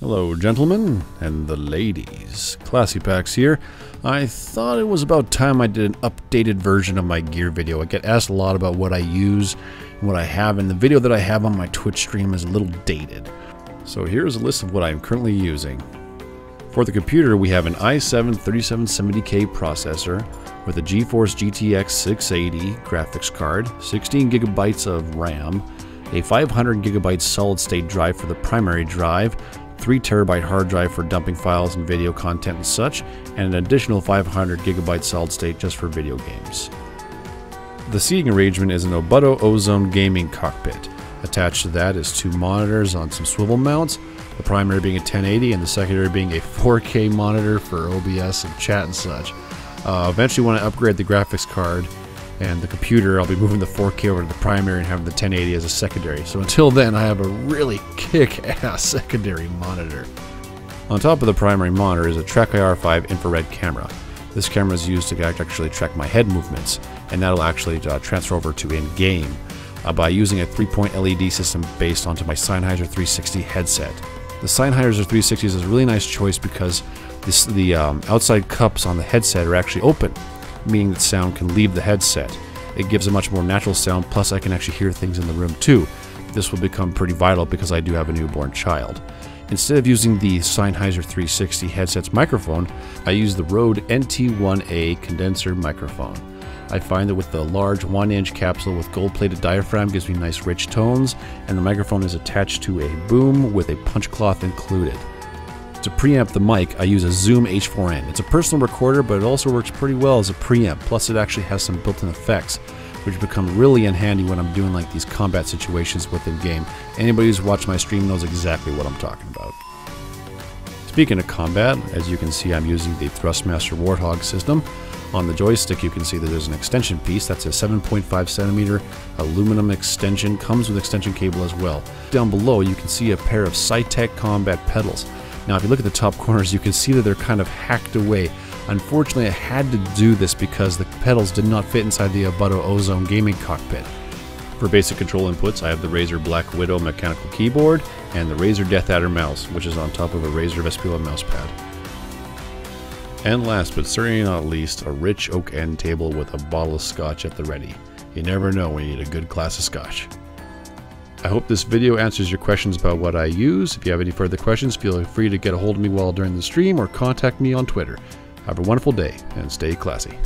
Hello gentlemen and the ladies, ClassyPax here. I thought it was about time I did an updated version of my gear video. I get asked a lot about what I use and what I have, and the video that I have on my Twitch stream is a little dated. So here's a list of what I'm currently using. For the computer we have an i7-3770K processor with a GeForce GTX 680 graphics card, 16 GB of RAM, a 500 GB solid-state drive for the primary drive, 3 TB hard drive for dumping files and video content and such, and an additional 500 GB solid state just for video games. The seating arrangement is an Obutto Ozone gaming cockpit. Attached to that is 2 monitors on some swivel mounts, the primary being a 1080 and the secondary being a 4K monitor for OBS and chat and such. Eventually want to upgrade the graphics card and the computer. I'll be moving the 4K over to the primary and having the 1080 as a secondary. So until then, I have a really kick-ass secondary monitor. On top of the primary monitor is a TrackIR5 infrared camera. This camera is used to actually track my head movements, and that'll actually transfer over to in-game by using a 3-point LED system based onto my Sennheiser 360 headset. The Sennheiser 360 is a really nice choice because the outside cups on the headset are actually open, meaning that sound can leave the headset. It gives a much more natural sound, plus I can actually hear things in the room too. This will become pretty vital because I do have a newborn child. Instead of using the Sennheiser 360 headset's microphone, I use the Rode NT1-A condenser microphone. I find that with the large 1-inch capsule with gold-plated diaphragm gives me nice rich tones, and the microphone is attached to a boom with a punch cloth included. To preamp the mic, I use a Zoom H4n. It's a personal recorder, but it also works pretty well as a preamp, plus it actually has some built-in effects, which become really in handy when I'm doing like these combat situations within game. Anybody who's watched my stream knows exactly what I'm talking about. Speaking of combat, as you can see I'm using the Thrustmaster Warthog system. On the joystick you can see that there's an extension piece. That's a 7.5 cm aluminum extension, comes with extension cable as well. Down below you can see a pair of Saitek combat pedals. Now if you look at the top corners, you can see that they're kind of hacked away. Unfortunately, I had to do this because the pedals did not fit inside the Obutto Ozone gaming cockpit. For basic control inputs, I have the Razer Black Widow mechanical keyboard and the Razer DeathAdder mouse, which is on top of a Razer Vespula mouse pad. And last but certainly not least, a rich oak end table with a bottle of scotch at the ready. You never know when you need a good glass of scotch. I hope this video answers your questions about what I use. If you have any further questions, feel free to get a hold of me while during the stream or contact me on Twitter. Have a wonderful day and stay classy.